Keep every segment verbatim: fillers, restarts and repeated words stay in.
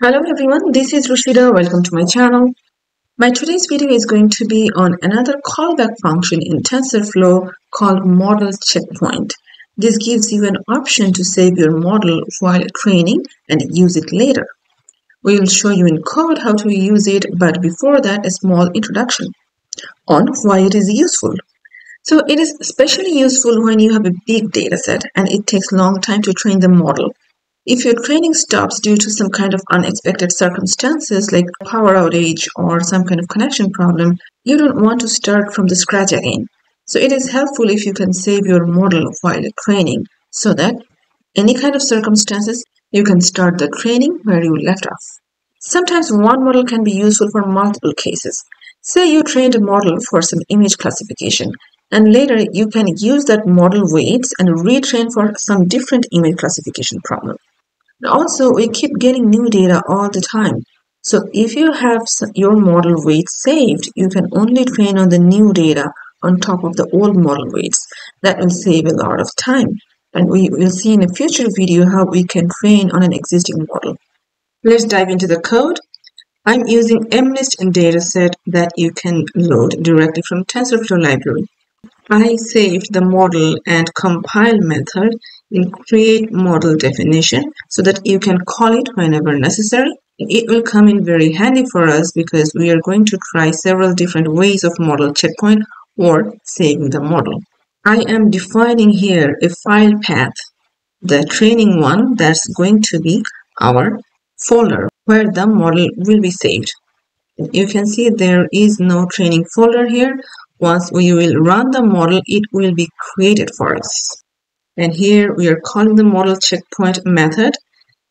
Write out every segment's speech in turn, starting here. Hello everyone, this is Rashida. Welcome to my channel. My today's video is going to be on another callback function in TensorFlow called model checkpoint. This gives you an option to save your model while training and use it later. We will show you in code how to use it, but before that, a small introduction on why it is useful. So it is especially useful when you have a big dataset and it takes a long time to train the model. If your training stops due to some kind of unexpected circumstances like power outage or some kind of connection problem, you don't want to start from the scratch again. So it is helpful if you can save your model while training so that any kind of circumstances, you can start the training where you left off. Sometimes one model can be useful for multiple cases. Say you trained a model for some image classification, and later you can use that model weights and retrain for some different image classification problem. Also, we keep getting new data all the time. So if you have your model weights saved, you can only train on the new data on top of the old model weights. That will save a lot of time. And we will see in a future video how we can train on an existing model. Let's dive into the code. I'm using M NIST dataset that you can load directly from TensorFlow library. I saved the model and compile method in create model definition so that you can call it whenever necessary. It will come in very handy for us because we are going to try several different ways of model checkpoint or saving the model. I am defining here a file path, the training one, that's going to be our folder where the model will be saved. You can see there is no training folder here. Once we will run the model, it will be created for us. And here we are calling the model checkpoint method.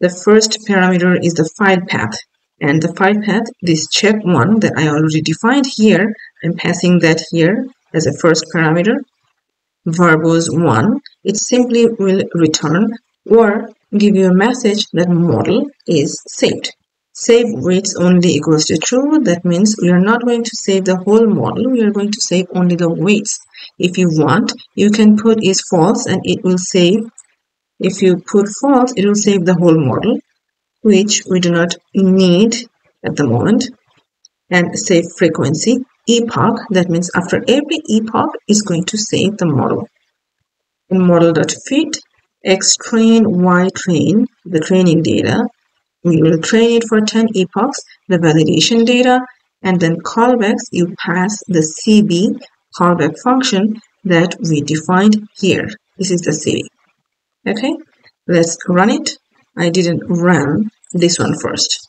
The first parameter is the file path. And the file path, this check one that I already defined here, I'm passing that here as a first parameter. Verbose one, it simply will return or give you a message that model is saved. Save weights only equals to true. That means we are not going to save the whole model. We are going to save only the weights. If you want, you can put is false and it will save. If you put false, it will save the whole model, which we do not need at the moment. And save frequency, epoch. That means after every epoch, it's going to save the model. In model.fit, X train, Y train, the training data. We will train it for ten epochs, the validation data, and then callbacks, you pass the C B callback function that we defined here. This is the C B. Okay, let's run it. I didn't run this one first.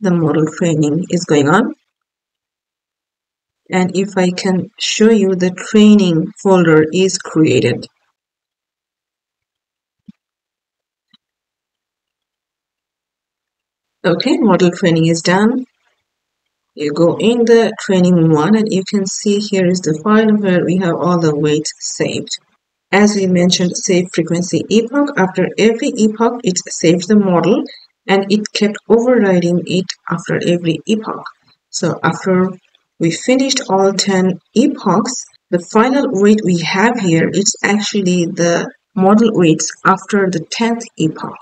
The model training is going on. And if I can show you, the training folder is created. Okay, model training is done. You go in the training one and you can see here is the file where we have all the weights saved. As we mentioned, save frequency epoch. After every epoch, it saved the model and it kept overriding it after every epoch. So after we finished all ten epochs, the final weight we have here is actually the model weights after the tenth epoch.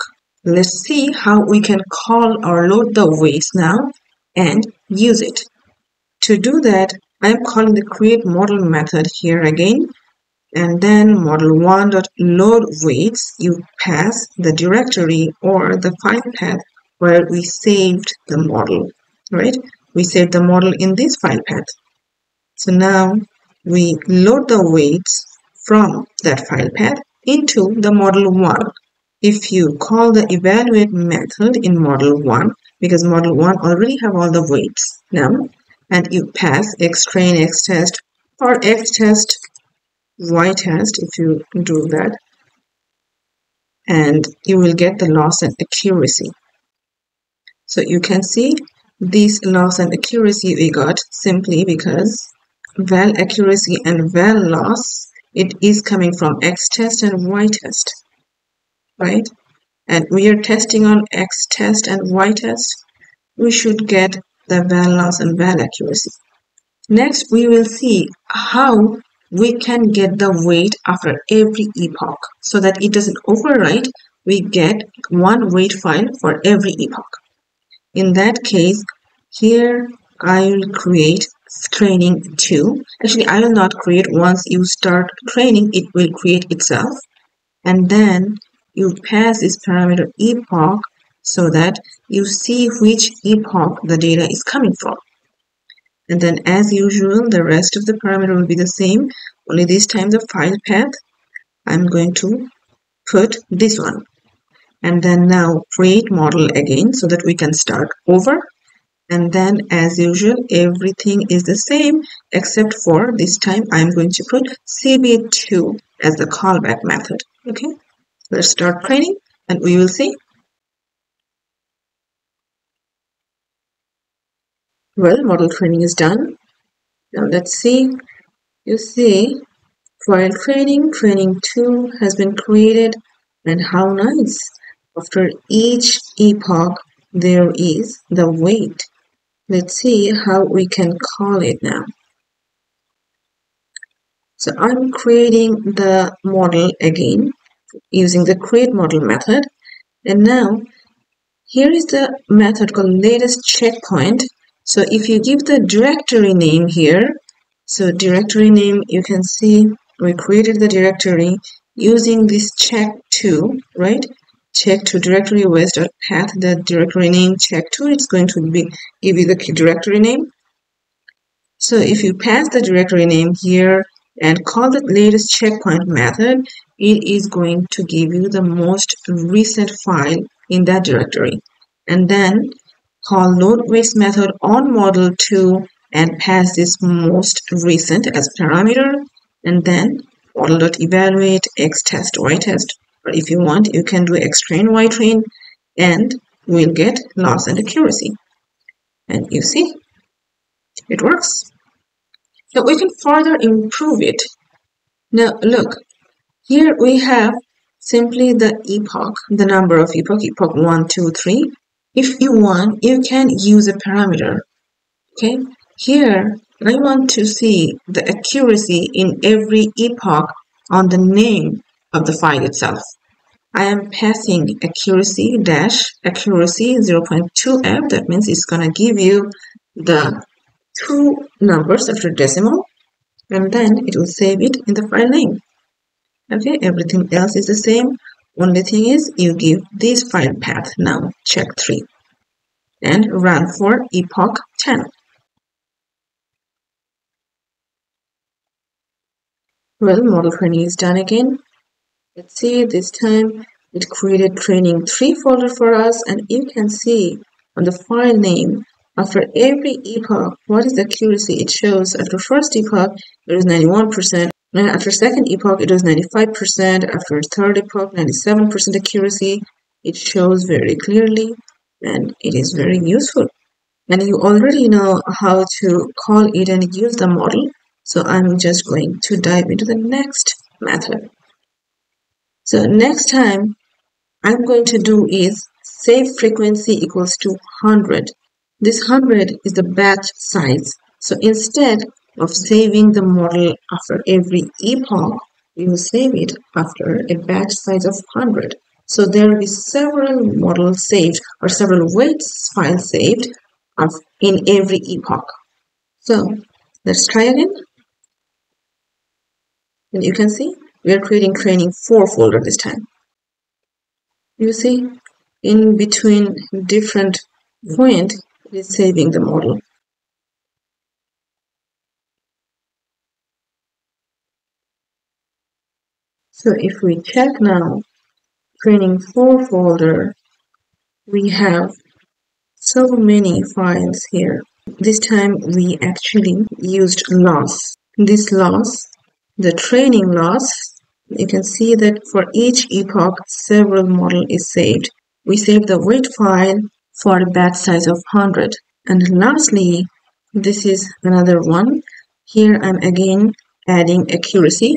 Let's see how we can call or load the weights now and use it. To do that, I'm calling the create model method here again, and then model one dot load weights, you pass the directory or the file path where we saved the model, right? We saved the model in this file path. So now we load the weights from that file path into the model one. If you call the evaluate method in model one, because model one already have all the weights now, and you pass x train, x test, or x test, y test, if you do that, and you will get the loss and accuracy. So you can see this loss and accuracy we got simply because val accuracy and val loss, it is coming from x test and y test. Right, and we are testing on x test and y test, we should get the val loss and val accuracy. Next, we will see how we can get the weight after every epoch so that it doesn't overwrite. we get one read file for every epoch. In that case, here I will create training two. Actually, I will not create. Once you start training, it will create itself. And then you pass this parameter epoch so that you see which epoch the data is coming from. And then, as usual, the rest of the parameter will be the same, only this time the file path, I'm going to put this one. And then now create model again so that we can start over. And then, as usual, everything is the same, except for this time I'm going to put C B two as the callback method. Okay, let's start training and we will see. Well, model training is done. Now let's see. You see, while training, training two has been created, and how nice. After each epoch, there is the weight. Let's see how we can call it now. So I'm creating the model again using the create model method. And now here is the method called latest checkpoint. So if you give the directory name here, so directory name, you can see we created the directory using this check two, right? Check two directory was.path, the directory name check two, it's going to be give you the directory name. So if you pass the directory name here and call the latest checkpoint method, it is going to give you the most recent file in that directory. And then call load weights method on model two and pass this most recent as parameter, and then model.evaluate, x test, y test. Or if you want, you can do x train, y train, and we'll get loss and accuracy. And you see, it works. So we can further improve it. Now look, here we have simply the epoch, the number of epoch, epoch one, two, three. If you want, you can use a parameter. Okay, here I want to see the accuracy in every epoch on the name of the file itself. I am passing accuracy dash accuracy zero point two F. That means it's gonna give you the two numbers after decimal, and then it will save it in the file name. Okay, everything else is the same. Only thing is you give this file path now check three and run for epoch ten. Well, model training is done again. Let's see, this time it created training three folder for us, and you can see on the file name after every epoch what is the accuracy it shows. After first epoch it was ninety-one percent, and after second epoch it was ninety-five percent, after third epoch ninety-seven percent accuracy. It shows very clearly and it is very useful. And you already know how to call it and use the model, so I'm just going to dive into the next method. So next time I'm going to do is save frequency equals to one hundred. This one hundred is the batch size. So instead of saving the model after every epoch, you will save it after a batch size of one hundred. So there will be several models saved or several weights files saved of in every epoch. So let's try again. And you can see we are creating training four folder this time. You see, in between different point, it is saving the model. So if we check now, training four folder, we have so many files here. This time we actually used loss. This loss, the training loss, you can see that for each epoch, several model is saved. We save the weight file for a batch size of one hundred. And lastly, this is another one. Here I'm again adding accuracy.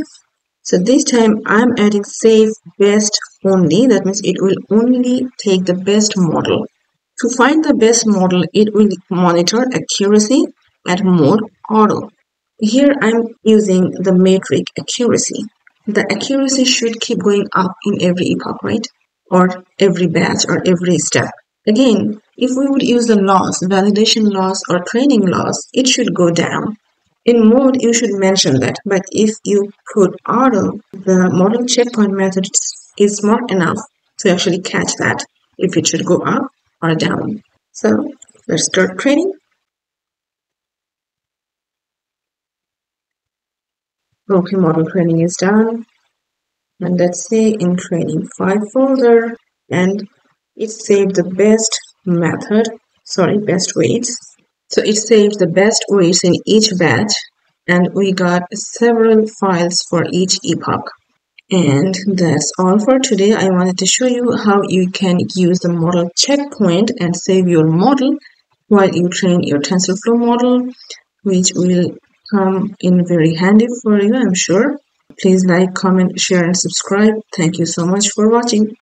So this time I'm adding save best only. That means it will only take the best model. To find the best model, it will monitor accuracy at mode auto. Here I'm using the metric accuracy. The accuracy should keep going up in every epoch, right? or every batch or every step. Again, if we would use the loss, validation loss or training loss, it should go down. In mode, you should mention that, but if you could auto, the model checkpoint method is smart enough to actually catch that, if it should go up or down. So let's start training. Okay, model training is done. And let's say in training five folder, and it saved the best method, sorry, best weights. So it saved the best weights in each batch, and we got several files for each epoch. And that's all for today. I wanted to show you how you can use the model checkpoint and save your model while you train your TensorFlow model, which will come in very handy for you, I'm sure. Please like, comment, share, and subscribe. Thank you so much for watching.